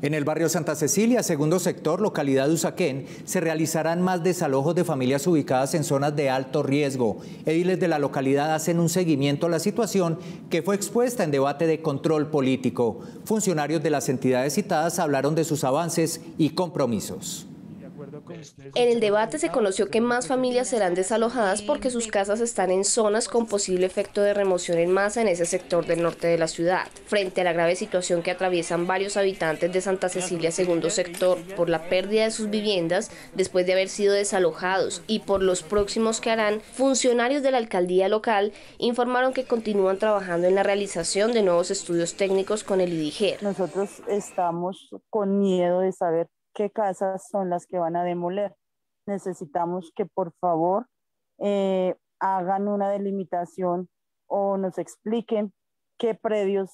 En el barrio Santa Cecilia, Segundo Sector, localidad de Usaquén, se realizarán más desalojos de familias ubicadas en zonas de alto riesgo. Ediles de la localidad hacen un seguimiento a la situación que fue expuesta en debate de control político. Funcionarios de las entidades citadas hablaron de sus avances y compromisos. En el debate se conoció que más familias serán desalojadas porque sus casas están en zonas con posible efecto de remoción en masa en ese sector del norte de la ciudad. Frente a la grave situación que atraviesan varios habitantes de Santa Cecilia Segundo Sector por la pérdida de sus viviendas después de haber sido desalojados y por los próximos que harán, funcionarios de la alcaldía local informaron que continúan trabajando en la realización de nuevos estudios técnicos con el IDIGER. Nosotros estamos con miedo de saber qué casas son las que van a demoler. Necesitamos que por favor hagan una delimitación o nos expliquen qué predios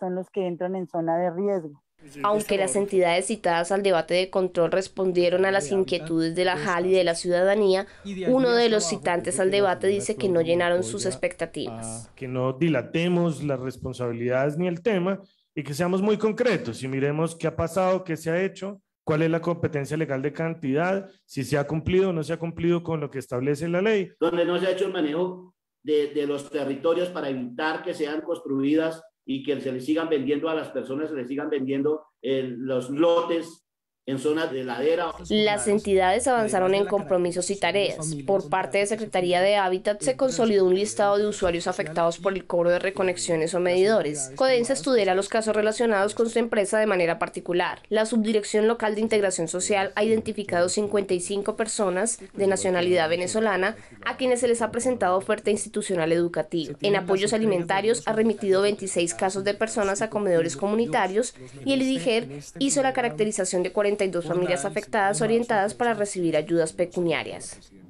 son los que entran en zona de riesgo. Aunque las entidades citadas al debate de control respondieron a las inquietudes de la JAL y de la ciudadanía, uno de los citantes al debate dice que no llenaron sus expectativas. Que no dilatemos las responsabilidades ni el tema y que seamos muy concretos y miremos qué ha pasado, qué se ha hecho, cuál es la competencia legal de cantidad, si se ha cumplido o no se ha cumplido con lo que establece la ley. Donde no se ha hecho el manejo de los territorios para evitar que sean construidas y que se les sigan vendiendo a las personas, se les sigan vendiendo los lotes en zonas de ladera. Las entidades avanzaron en compromisos y tareas. Por parte de Secretaría de Hábitat se consolidó un listado de usuarios afectados por el cobro de reconexiones o medidores. Codensa estudiará los casos relacionados con su empresa de manera particular. La Subdirección Local de Integración Social ha identificado 55 personas de nacionalidad venezolana a quienes se les ha presentado oferta institucional educativa. En apoyos alimentarios ha remitido 26 casos de personas a comedores comunitarios y el IDIGER hizo la caracterización de 42 familias afectadas orientadas para recibir ayudas pecuniarias.